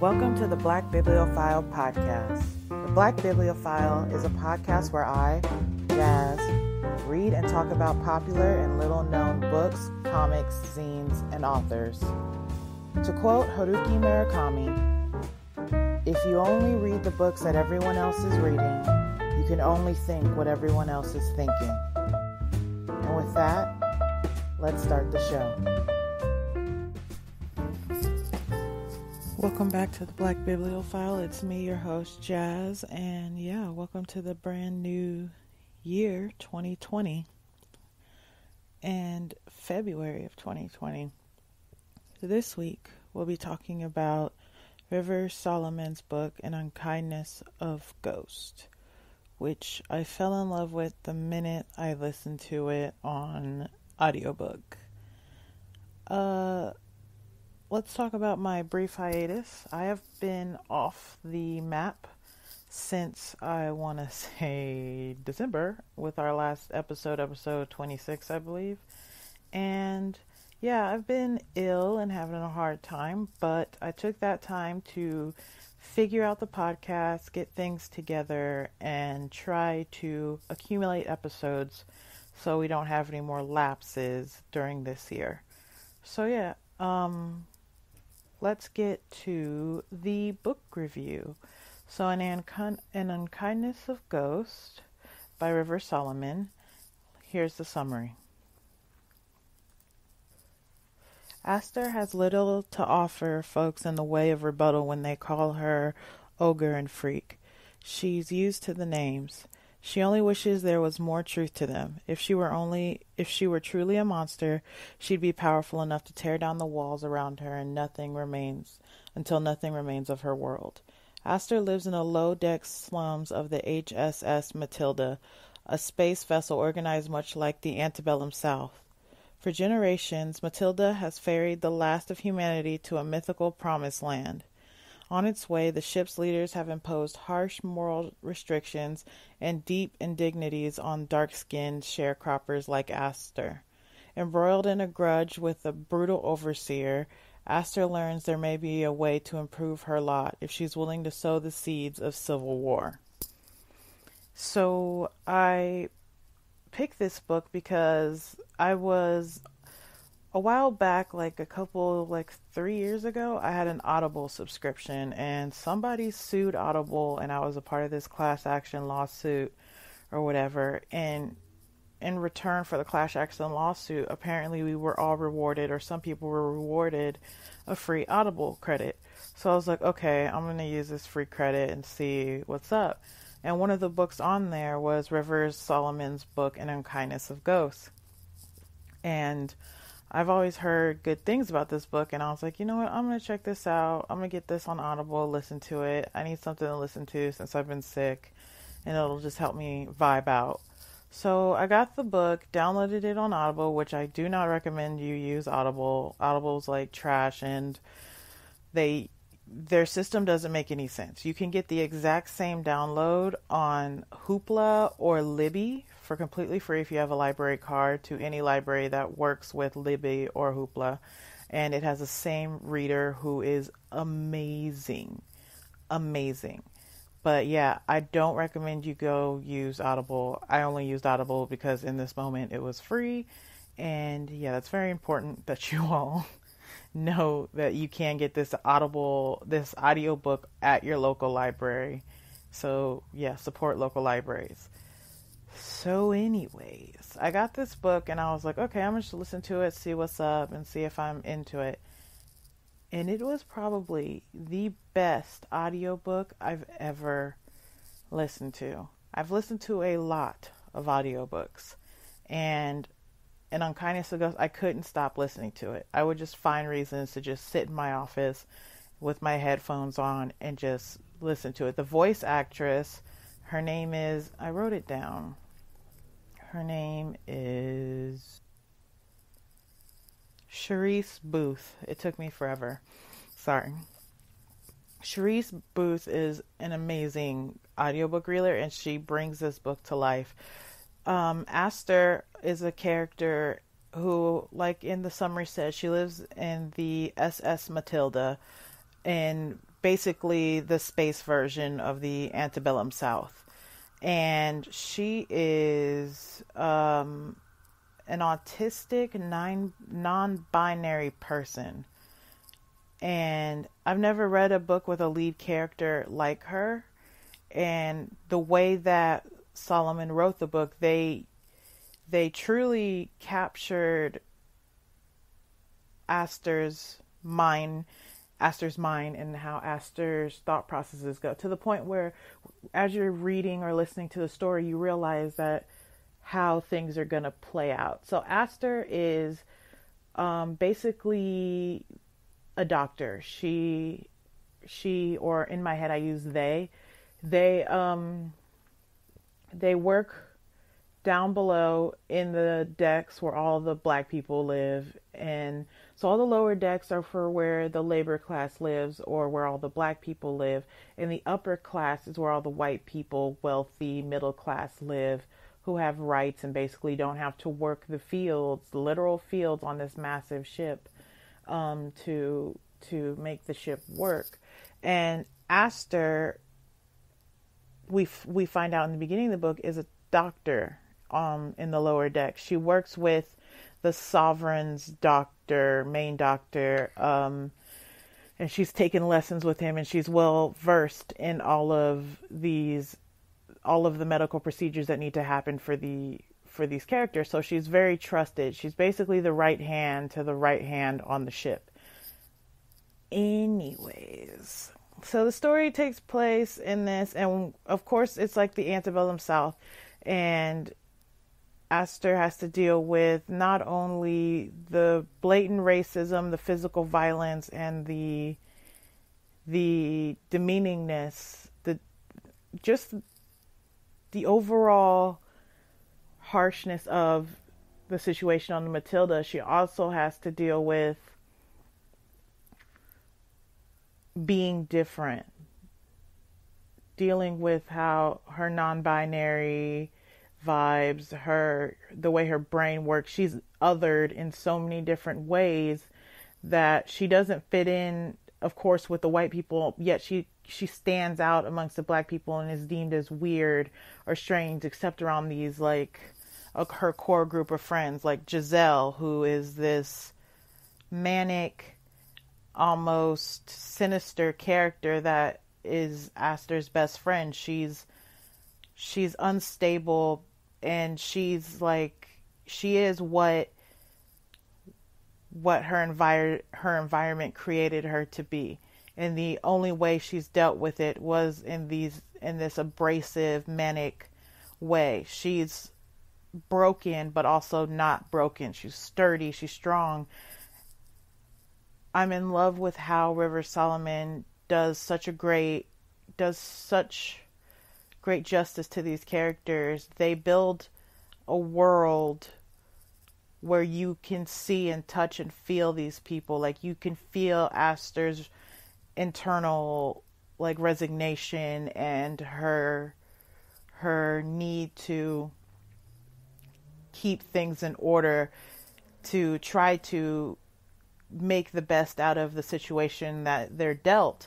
Welcome to the Black Bibliophile Podcast. The Black Bibliophile is a podcast where I, Jazz, read and talk about popular and little-known books, comics, zines, and authors. To quote Haruki Murakami, "If you only read the books that everyone else is reading, you can only think what everyone else is thinking." And with that, let's start the show. Welcome back to the Black Bibliophile. It's me, your host, Jazz, and welcome to the brand new year 2020 and February of 2020. This week, we'll be talking about Rivers Solomon's book, An Unkindness of Ghosts, which I fell in love with the minute I listened to it on audiobook. Let's talk about my brief hiatus. I have been off the map since, I want to say, December, with our last episode 26, I believe. And I've been ill and having a hard time, but I took that time to figure out the podcast, get things together, and try to accumulate episodes so we don't have any more lapses during this year. So let's get to the book review. So An Unkindness of Ghosts by Rivers Solomon. Here's the summary. Aster has little to offer folks in the way of rebuttal when they call her ogre and freak. She's used to the names. She only wishes there was more truth to them. If she were truly a monster, she'd be powerful enough to tear down the walls around her until nothing remains of her world. Aster lives in the low-deck slums of the H.S.S. Matilda, a space vessel organized much like the antebellum South. For generations, Matilda has ferried the last of humanity to a mythical promised land. On its way, the ship's leaders have imposed harsh moral restrictions and deep indignities on dark-skinned sharecroppers like Aster. Embroiled in a grudge with a brutal overseer, Aster learns there may be a way to improve her lot if she's willing to sow the seeds of civil war. So I picked this book because I was, a while back, like 3 years ago, I had an Audible subscription, and somebody sued Audible, and I was a part of this class action lawsuit or whatever, and in return for the class action lawsuit, apparently we were all rewarded, or some people were rewarded, a free Audible credit. So I was like, okay, I'm going to use this free credit and see what's up. And one of the books on there was Rivers Solomon's book, An Unkindness of Ghosts. And I've always heard good things about this book, and I was like, you know what, I'm going to check this out. I'm going to get this on Audible, listen to it. I need something to listen to since I've been sick, and it'll just help me vibe out. So I got the book, downloaded it on Audible, which I do not recommend you use Audible. Audible's like trash, and their system doesn't make any sense. You can get the exact same download on Hoopla or Libby for completely free if you have a library card to any library that works with Libby or Hoopla. And it has the same reader who is amazing. Amazing. But I don't recommend you go use Audible. I only used Audible because in this moment it was free. And that's very important that you all know that you can get this audiobook at your local library. So support local libraries. So anyways, I got this book and I was like, okay, I'm going to listen to it, see what's up and see if I'm into it. And it was probably the best audiobook I've ever listened to. I've listened to a lot of audiobooks, and An Unkindness of Ghosts, I couldn't stop listening to it. I would just find reasons to just sit in my office with my headphones on and just listen to it. The voice actress, her name is, I wrote it down. Her name is Cherise Boothe. It took me forever. Sorry. Cherise Boothe is an amazing audiobook reader, and she brings this book to life. Aster is a character who, like in the summary says, she lives in the S.S. Matilda, in basically the space version of the antebellum South. And she is an autistic, non-binary person. And I've never read a book with a lead character like her. And the way that Solomon wrote the book, they truly captured Astor's mind and how Astor's thought processes go, to the point where as you're reading or listening to the story, you realize that how things are going to play out. So Astor is basically a doctor. She, or in my head, I use they work down below in the decks where all the black people live. And so all the lower decks are for where the labor class lives, or where all the black people live. And the upper class is where all the white people, wealthy, middle class live, who have rights and basically don't have to work the fields, the literal fields on this massive ship, to make the ship work. And Astor, we find out in the beginning of the book, is a doctor in the lower deck. She works with the sovereign's doctor, main doctor, and she's taken lessons with him, and she's well versed in all of the medical procedures that need to happen for these characters. So she's very trusted. She's basically the right hand to the right hand on the ship. Anyways, so the story takes place in this, and of course it's like the antebellum South, and Astor has to deal with not only the blatant racism, the physical violence, and the demeaningness, just the overall harshness of the situation on the Matilda. She also has to deal with being different, dealing with how her non-binary vibes, the way her brain works. She's othered in so many different ways that she doesn't fit in, of course, with the white people, yet she stands out amongst the black people and is deemed as weird or strange, except around these, like, her core group of friends, like Giselle, who is this manic, almost sinister character that is Astor's best friend. She's unstable, and she is what her environment created her to be. And the only way she's dealt with it was in this abrasive, manic way. She's broken, but also not broken. She's sturdy. She's strong. I'm in love with how Rivers Solomon does such great justice to these characters. They build a world where you can see and touch and feel these people. Like, you can feel Astor's internal, like, resignation and her need to keep things in order, to try to make the best out of the situation that they're dealt.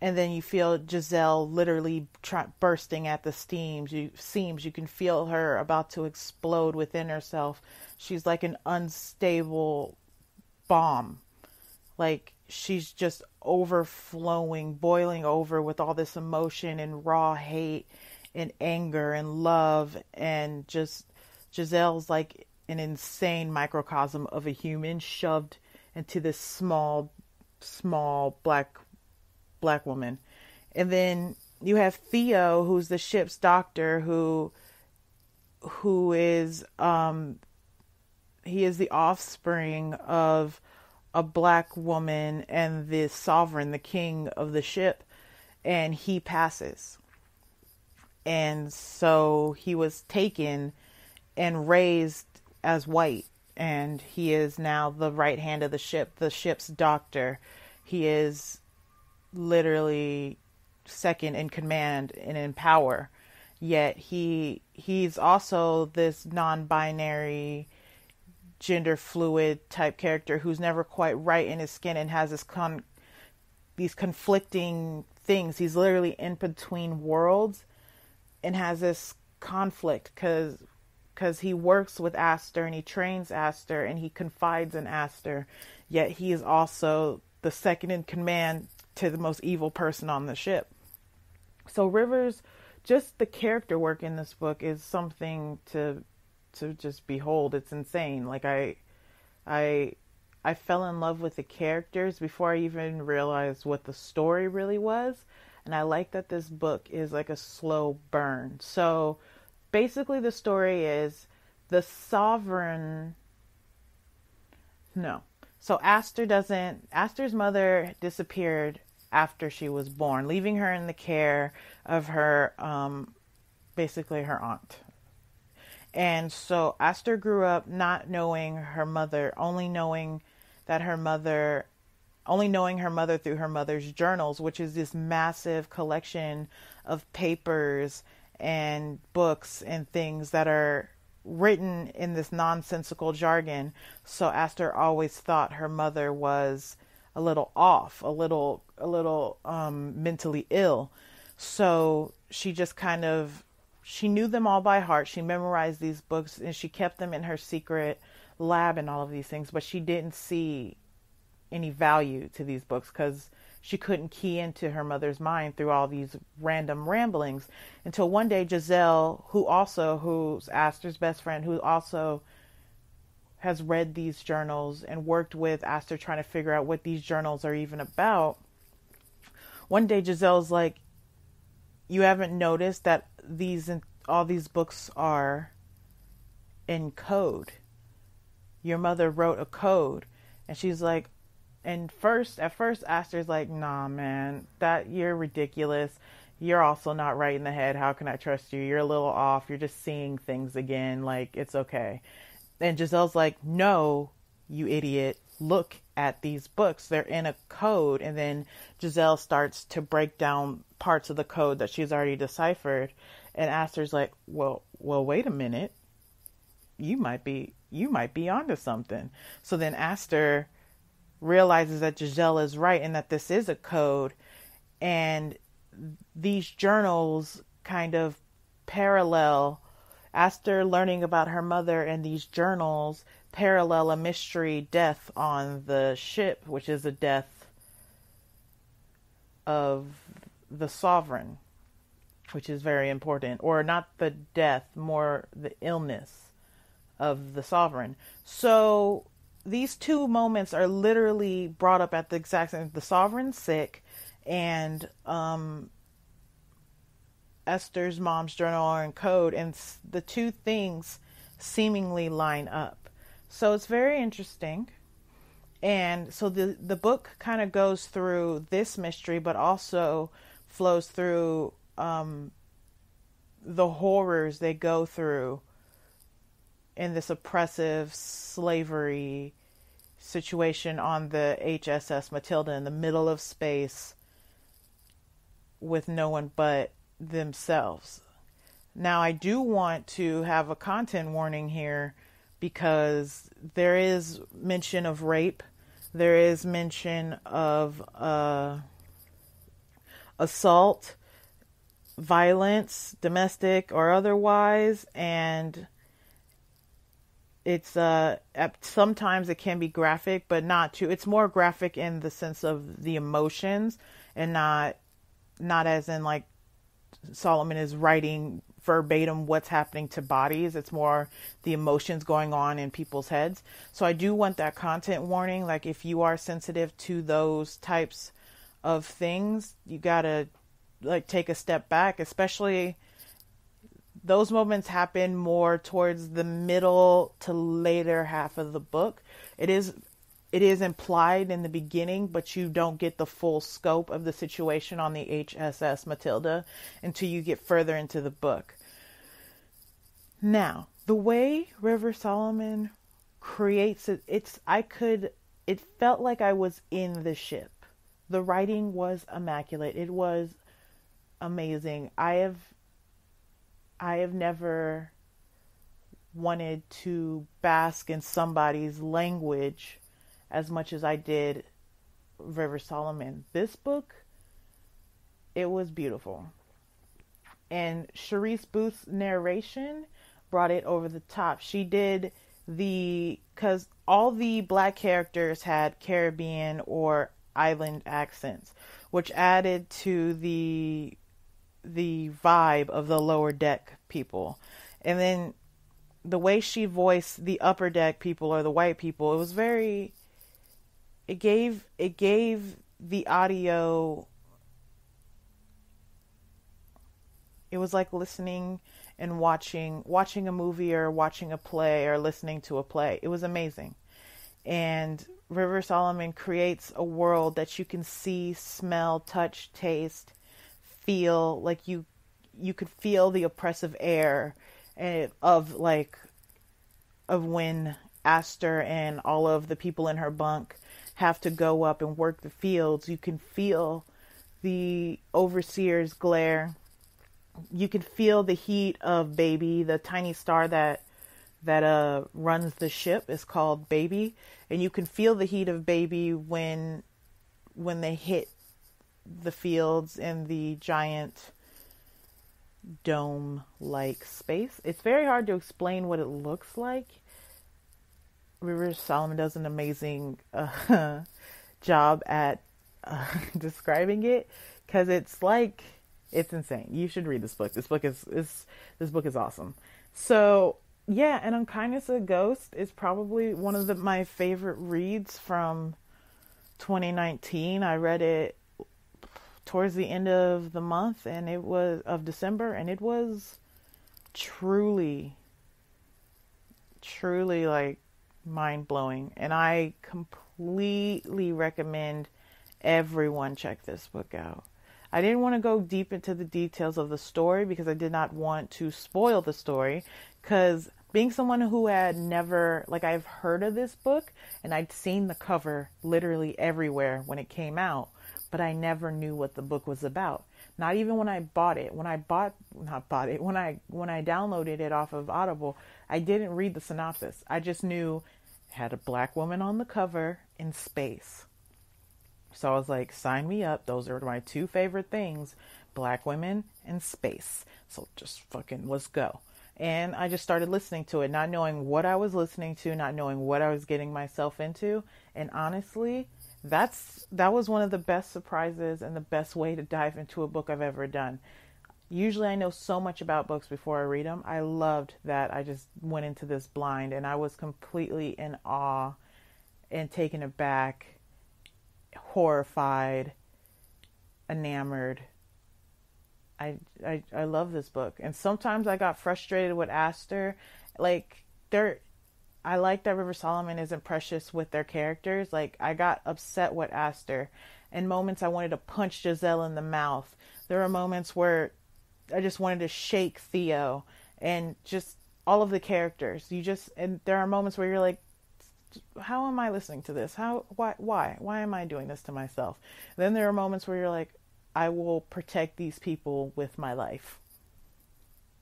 And then you feel Giselle literally bursting at the seams. You can feel her about to explode within herself. She's like an unstable bomb. Like, she's just overflowing, boiling over with all this emotion and raw hate and anger and love. And just, Giselle's like an insane microcosm of a human shoved into this small black woman. And then you have Theo, who's the ship's doctor, who is he is the offspring of a black woman and the sovereign, the king of the ship, and he passes. And so he was taken and raised as white, and he is now the right hand of the ship, the ship's doctor. He is literally second in command and in power, yet he's also this non-binary gender fluid type character who's never quite right in his skin and has this these conflicting things. He's literally in between worlds and has this conflict because he works with Aster and he trains Aster and he confides in Aster, yet he is also the second in command to the most evil person on the ship. So Rivers, just the character work in this book is something to just behold. It's insane. Like I fell in love with the characters before I even realized what the story really was. And I like that this book is like a slow burn. So basically the story is the sovereign. No. So Aster's mother disappeared after she was born, leaving her in the care of her, basically her aunt. And so Aster grew up not knowing her mother, only knowing her mother through her mother's journals, which is this massive collection of papers and books and things that are written in this nonsensical jargon. So Aster always thought her mother was a little off, a little mentally ill. So she just she knew them all by heart. She memorized these books and she kept them in her secret lab and all of these things, but she didn't see any value to these books because she couldn't key into her mother's mind through all these random ramblings until one day Giselle, who's Aster's best friend, who also has read these journals and worked with Aster trying to figure out what these journals are even about. One day Giselle's like, you haven't noticed that all these books are in code. Your mother wrote a code. And she's like, at first Aster's like, nah, man, you're ridiculous. You're also not right in the head. How can I trust you? You're a little off. You're just seeing things again. Like, it's okay. And Giselle's like, no, you idiot. Look at these books. They're in a code. And then Giselle starts to break down parts of the code that she's already deciphered. And Aster's like, well, wait a minute. You might be onto something. So then Aster realizes that Giselle is right and that this is a code. And these journals kind of parallel. Aster learning about her mother and these journals parallel a mystery death on the ship, which is a death of the sovereign, which is very important. Or not the death, more the illness of the sovereign. So these two moments are literally brought up at the exact same time. The sovereign's sick and Aster's mom's journal are in code, and the two things seemingly line up. So it's very interesting. And so the book kind of goes through this mystery, but also flows through the horrors they go through in this oppressive slavery situation on the H.S.S. Matilda in the middle of space with no one but themselves. Now, I do want to have a content warning here because there is mention of rape. There is mention of assault, violence, domestic or otherwise, and it's sometimes it can be graphic, but not too. It's more graphic in the sense of the emotions and not as in like Solomon is writing verbatim what's happening to bodies. It's more the emotions going on in people's heads. So I do want that content warning. Like, if you are sensitive to those types of things, you gotta like take a step back. Especially those moments happen more towards the middle to later half of the book. It is implied in the beginning, but you don't get the full scope of the situation on the H.S.S. Matilda until you get further into the book. Now, the way Rivers Solomon creates it, it felt like I was in the ship. The writing was immaculate. It was amazing. I have never wanted to bask in somebody's language as much as I did Rivers Solomon. This book, it was beautiful. And Cherise Booth's narration brought it over the top. She did because all the black characters had Caribbean or island accents, which added to the vibe of the lower deck people. And then the way she voiced the upper deck people or the white people, it was very, it gave the audio, it was like listening and watching a movie or watching a play or listening to a play. It was amazing. And Rivers Solomon creates a world that you can see, smell, touch, taste, feel. Like you could feel the oppressive air of when Aster and all of the people in her bunk have to go up and work the fields. You can feel the overseer's glare. You can feel the heat of Baby, the tiny star that runs the ship is called Baby, and you can feel the heat of Baby when they hit the fields in the giant dome-like space. It's very hard to explain what it looks like. Rivers Solomon does an amazing job at describing it, because it's like, it's insane. You should read this book. This book is awesome. So yeah, An Unkindness of Ghosts is probably one of my favorite reads from 2019. I read it towards the end of the month, and it was of December, and it was truly like mind blowing. And I completely recommend everyone check this book out. I didn't want to go deep into the details of the story because I did not want to spoil the story, because being someone who had never, I've heard of this book and I'd seen the cover literally everywhere when it came out, but I never knew what the book was about. Not even when I bought it. When I downloaded it off of Audible, I didn't read the synopsis. I just knew it had a black woman on the cover in space. So I was like, sign me up. Those are my two favorite things, black women and space. So just fucking let's go. And I just started listening to it, not knowing what I was listening to, not knowing what I was getting myself into. And honestly, that was one of the best surprises and the best way to dive into a book I've ever done. Usually I know so much about books before I read them. I loved that I just went into this blind, and I was completely in awe and taken aback, horrified, enamored. I love this book. And sometimes I got frustrated with Aster. I like that Rivers Solomon isn't precious with their characters. I got upset with Aster. In moments I wanted to punch Giselle in the mouth. There were moments where I just wanted to shake Theo and just all of the characters. And there are moments where you're like, how am I listening to this? Why am I doing this to myself? And then there are moments where you're like, I will protect these people with my life.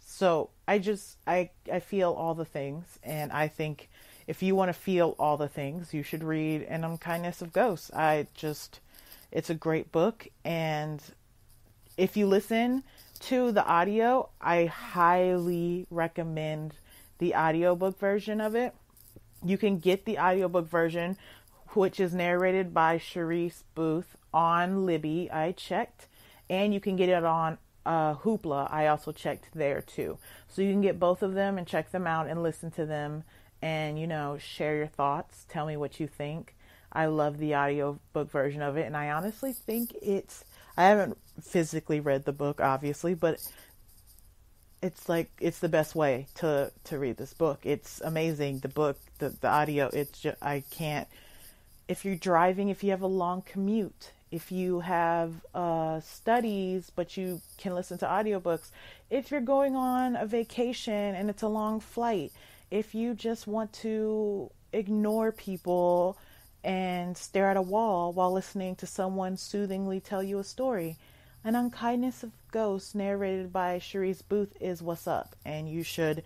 So I feel all the things. And I think if you want to feel all the things, you should read An Unkindness of Ghosts. It's a great book. And if you listen to the audio, I highly recommend the audiobook version of it. You can get the audiobook version, which is narrated by Cherise Boothe, on Libby. I checked. And you can get it on Hoopla. I also checked there too. So you can get both of them and check them out and listen to them and, share your thoughts. Tell me what you think. I love the audiobook version of it. And I honestly think I haven't physically read the book, obviously, but it's the best way to read this book. It's amazing. The book, the audio, if you're driving, if you have a long commute, if you have studies, but you can listen to audiobooks, if you're going on a vacation and it's a long flight, if you just want to ignore people and stare at a wall while listening to someone soothingly tell you a story, An Unkindness of Ghosts, narrated by Cherise Boothe, is what's up. And you should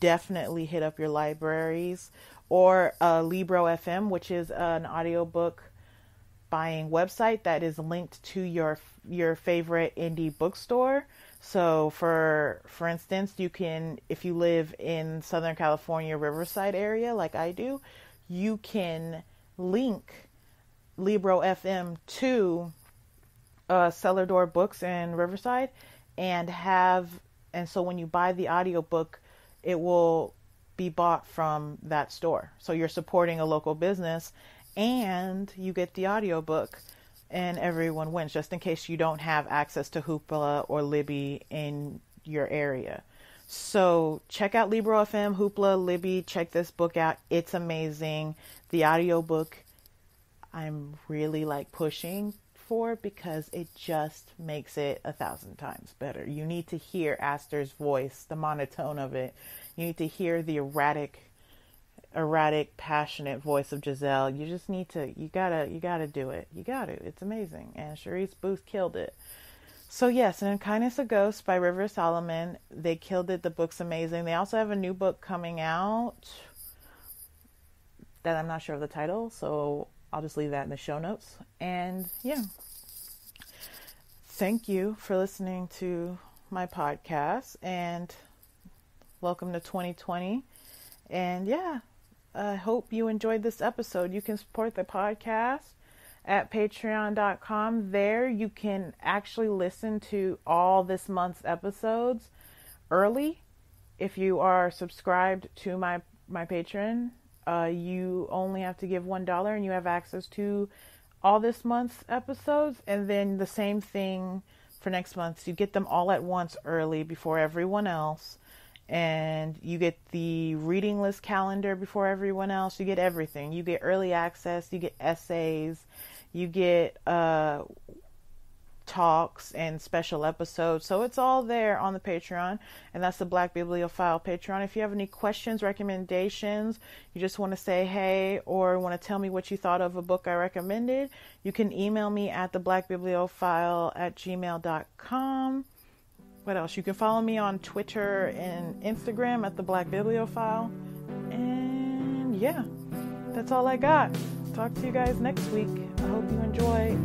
definitely hit up your libraries or Libro.fm, which is an audiobook buying website that is linked to your favorite indie bookstore. So for instance, you can, if you live in Southern California, Riverside area, like I do, you can link Libro.fm to Seller Door Books in Riverside and so when you buy the audiobook, it will be bought from that store. So you're supporting a local business and you get the audiobook, and everyone wins, just in case you don't have access to Hoopla or Libby in your area. So check out Libro.fm, Hoopla, Libby. Check this book out. It's amazing. The audiobook I'm really pushing for because it just makes it 1,000 times better. You need to hear Aster's voice, the monotone of it. You need to hear the erratic, passionate voice of Giselle. You just need to, you gotta do it. You gotta, it's amazing. And Cherise Boothe killed it. So yes, An Unkindness of Ghosts by Rivers Solomon. They killed it. The book's amazing. They also have a new book coming out that I'm not sure of the title, so I'll just leave that in the show notes. And yeah, thank you for listening to my podcast and welcome to 2020. And yeah, I hope you enjoyed this episode. You can support the podcast at patreon.com. There you can actually listen to all this month's episodes early. If you are subscribed to my Patreon, you only have to give $1 and you have access to all this month's episodes. And then the same thing for next month. So you get them all at once early before everyone else. And you get the reading list calendar before everyone else. You get everything. You get early access. You get essays. You get talks and special episodes. So it's all there on the Patreon. And that's the Black Bibliophile Patreon. If you have any questions, recommendations, you just want to say hey or want to tell me what you thought of a book I recommended, you can email me at theblackbibliophile@gmail.com. What else? You can follow me on Twitter and Instagram at @theblackbibliophile. And yeah, that's all I got. Talk to you guys next week. I hope you enjoy.